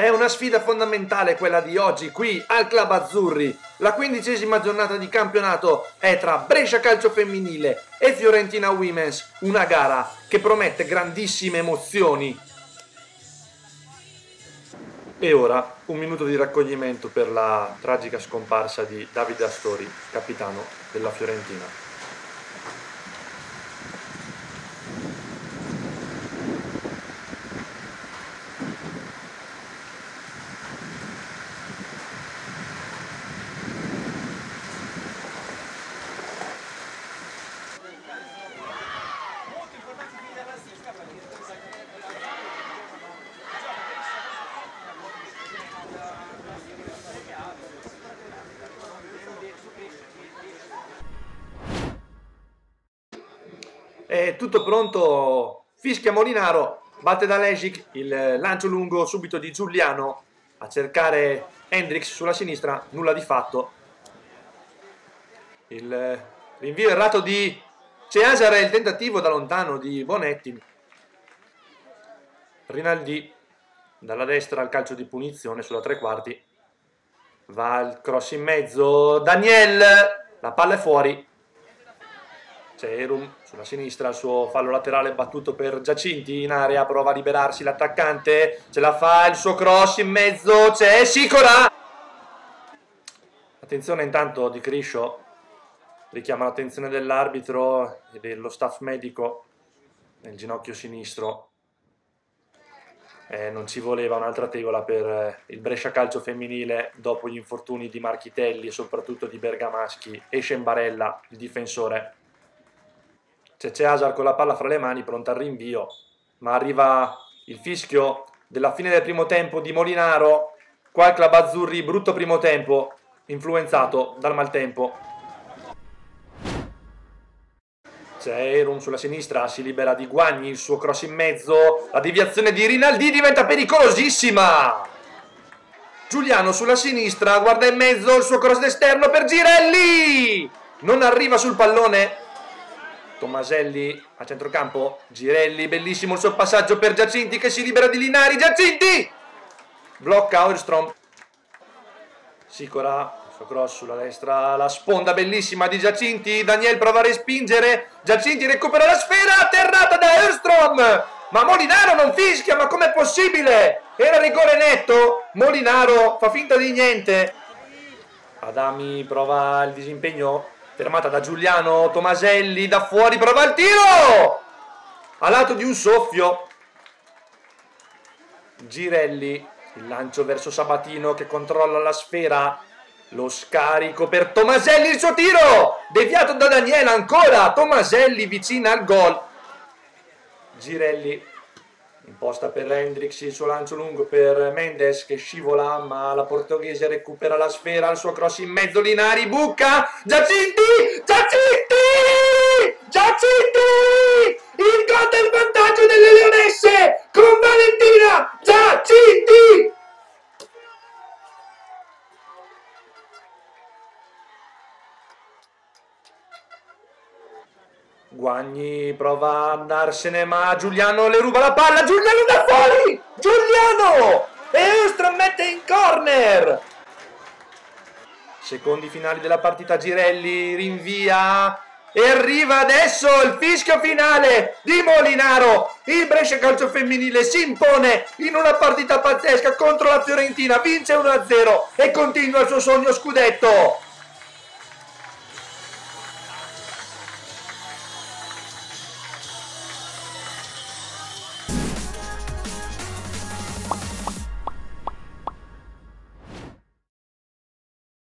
È una sfida fondamentale quella di oggi qui al Club Azzurri. La 15ª giornata di campionato è tra Brescia Calcio Femminile e Fiorentina Women's, una gara che promette grandissime emozioni. E ora un minuto di raccoglimento per la tragica scomparsa di Davide Astori, capitano della Fiorentina. È tutto pronto, fischia Molinaro, batte da Legic, il lancio lungo subito di Giugliano a cercare Hendrix sulla sinistra, nulla di fatto. Il rinvio errato di Ceasar e il tentativo da lontano di Bonetti. Rinaldi dalla destra al calcio di punizione sulla tre quarti, va al cross in mezzo, Daniel, la palla è fuori. C'è Erum sulla sinistra, il suo fallo laterale battuto per Giacinti, in area prova a liberarsi l'attaccante, ce la fa, il suo cross in mezzo, c'è Sicora! Attenzione intanto di Criscio, richiama l'attenzione dell'arbitro e dello staff medico nel ginocchio sinistro. Non ci voleva un'altra tegola per il Brescia Calcio Femminile dopo gli infortuni di Marchitelli e soprattutto di Bergamaschi e Scembarella, il difensore. C'è Hazard con la palla fra le mani, pronta al rinvio, ma arriva il fischio della fine del primo tempo di Molinaro. Qua il Club Azzurri, brutto primo tempo, influenzato dal maltempo. C'è Erum sulla sinistra, si libera di Guagni, il suo cross in mezzo, la deviazione di Rinaldi diventa pericolosissima! Giugliano sulla sinistra, guarda in mezzo, il suo cross d'esterno per Girelli! Non arriva sul pallone! Tommaselli a centrocampo, Girelli, bellissimo il suo passaggio per Giacinti che si libera di Linari, Giacinti! Blocca Öhrström, Sicora, il suo cross sulla destra, la sponda bellissima di Giacinti, Daniel prova a respingere, Giacinti recupera la sfera, atterrata da Öhrström! Ma Molinaro non fischia, ma com'è possibile? Era rigore netto, Molinaro fa finta di niente. Adami prova il disimpegno, fermata da Giugliano, Tommaselli da fuori, prova il tiro! A lato di un soffio. Girelli, il lancio verso Sabatino che controlla la sfera. Lo scarico per Tommaselli, il suo tiro! Deviato da Daniela ancora, Tommaselli vicina al gol. Girelli, imposta per Hendrix, il suo lancio lungo per Mendes che scivola, ma la portoghese recupera la sfera, il suo cross in mezzo, Linari, buca, Giacinti, Giacinti, Giacinti, il gol del vantaggio delle Leonesse con Valentina, Giacinti! Guagni prova a andarsene, ma Giugliano le ruba la palla, Giugliano da fuori! Giugliano! E Öhrström mette in corner! Secondi finali della partita, Girelli rinvia e arriva adesso il fischio finale di Molinaro! Il Brescia Calcio Femminile si impone in una partita pazzesca contro la Fiorentina, vince 1-0 e continua il suo sogno scudetto!